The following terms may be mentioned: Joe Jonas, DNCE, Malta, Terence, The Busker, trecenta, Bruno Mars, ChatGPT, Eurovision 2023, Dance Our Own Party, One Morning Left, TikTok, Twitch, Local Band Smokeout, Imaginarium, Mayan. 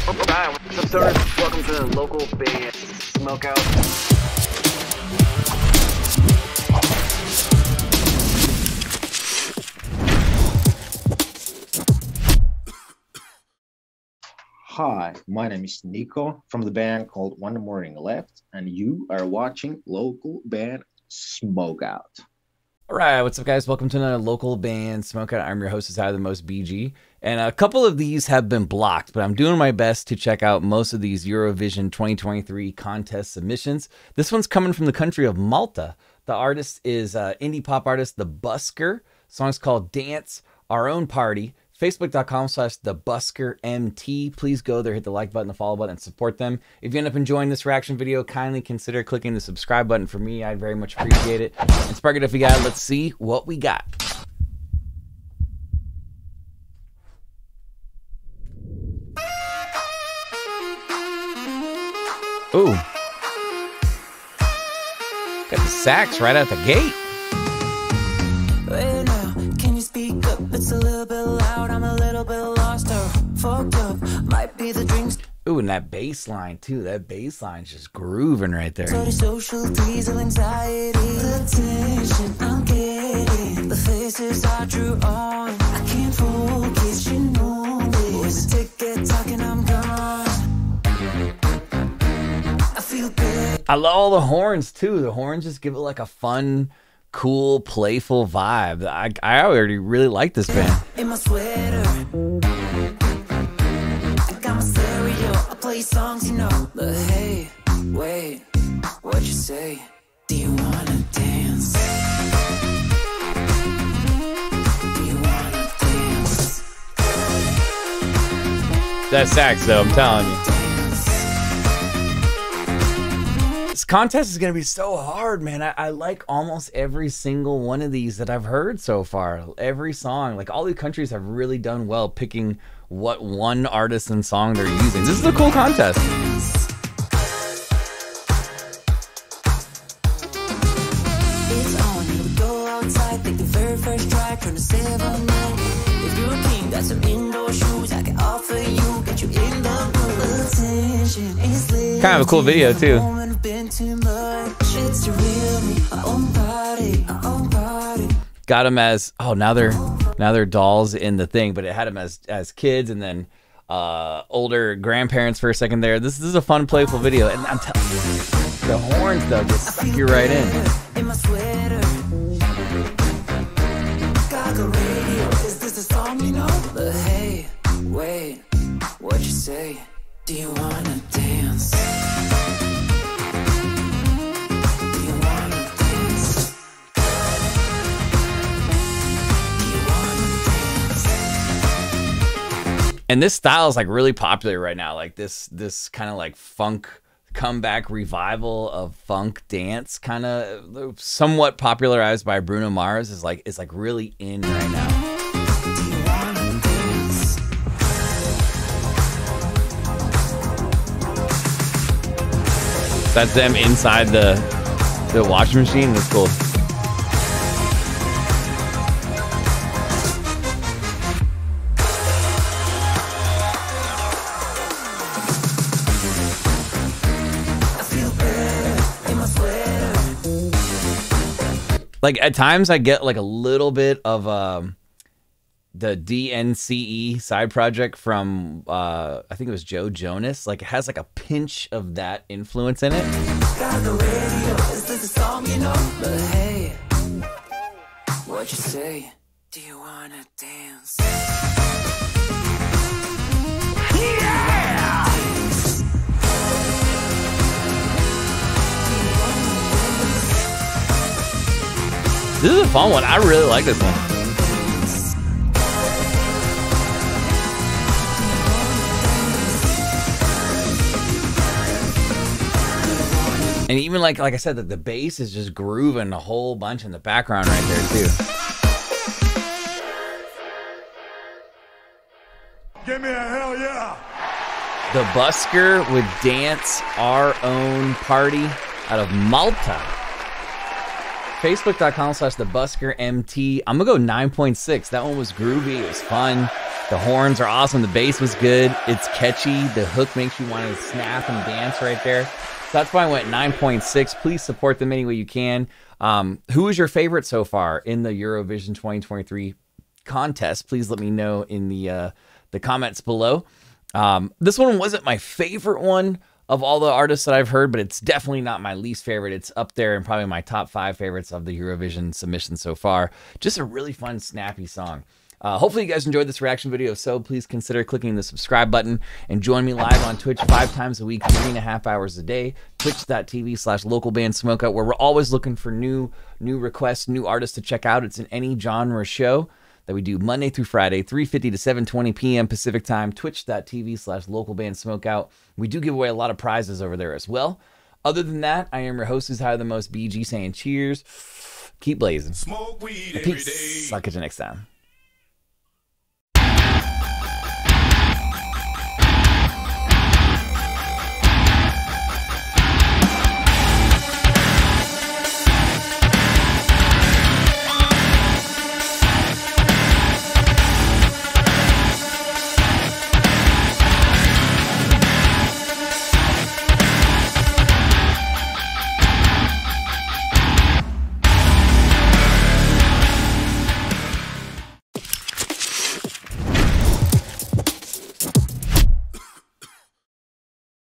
Hi, what's up, sir? Welcome to the Local Band Smokeout. Hi, my name is Nico from the band called One Morning Left, and you are watching Local Band Smokeout. All right, what's up, guys? Welcome to another Local Band Smokeout. I'm your host, How the Most BG. And a couple of these have been blocked, but I'm doing my best to check out most of these Eurovision 2023 contest submissions. This one's coming from the country of Malta. The artist is indie pop artist The Busker. The song's called Dance, Our Own Party. Facebook.com/TheBuskerMT. Please go there, hit the like button, the follow button, and support them. If you end up enjoying this reaction video, kindly consider clicking the subscribe button for me. I'd very much appreciate it. And spark it if you got it. Let's see what we got. Ooh. Got the sax right out the gate. Hey now, can you speak up? It's a little bit loud, I'm a little bit lost or fucked up. Might be the drinks. Ooh, and that bass line too. That bass line's just grooving right there. So the social diesel anxiety, the tension I'm getting, the faces I drew on. I can't focus, you know this. Boys, a ticket talking, I'm gone. I feel good. I love all the horns too. The horns just give it like a fun, cool, playful vibe. I already really like this band. In my sweater, I got my stereo, I play songs, you know. But hey, wait, what'd you say? Do you wanna dance? Do you wanna dance? That sax though, I'm telling you. This contest is going to be so hard, man. I like almost every single one of these that I've heard so far. Every song, like all the countries have really done well picking what one artist and song they're using. This is a cool contest. It's on. You go outside, take the very first try, trying to save a man. If you're a king, got some indoor shoes I can offer you, get you in the mood. Kind of a cool video, too. Got them as, oh, now they're dolls in the thing, but it had them as kids and then older grandparents for a second there. This is a fun, playful video, and I'm telling you, the horns though just suck you right in. My sweater, got the radio. Is this a song you know? But hey, wait, what'd you say? Do you wanna dance? And this style is like really popular right now. Like this kind of like funk comeback revival of funk dance, kind of somewhat popularized by Bruno Mars, is like really in right now. That's them inside the washing machine. That's cool. Like at times I get like a little bit of the DNCE side project from I think it was Joe Jonas. Like it has like a pinch of that influence in it. Got the radio. Is this a song you know? But hey, what'd you say? Do you wanna dance? This is a fun one. I really like this one. And even like I said, the bass is just grooving a whole bunch in the background right there too. Give me a hell yeah! The Busker with Dance, Our Own Party out of Malta. Facebook.com/TheBuskerMT. I'm gonna go 9.6. That one was groovy. It was fun. The horns are awesome. The bass was good. It's catchy. The hook makes you want to snap and dance right there. So that's why I went 9.6. Please support them any way you can. Who is your favorite so far in the Eurovision 2023 contest? Please let me know in the comments below. This one wasn't my favorite one of all the artists that I've heard, but it's definitely not my least favorite. It's up there in probably my top 5 favorites of the Eurovision submission so far. Just a really fun, snappy song. Hopefully you guys enjoyed this reaction video. So please consider clicking the subscribe button and join me live on Twitch 5 times a week, 3.5 hours a day, twitch.tv/localbandsmokeout, where we're always looking for new requests, new artists to check out. It's an any genre show that we do Monday through Friday, 3:50 to 7:20 p.m. Pacific time, twitch.tv/localbandsmokeout. We do give away a lot of prizes over there as well. Other than that, I am your host, who's higher than most, BG, saying cheers, keep blazing, smoke weed every day. Peace. I'll catch you next time.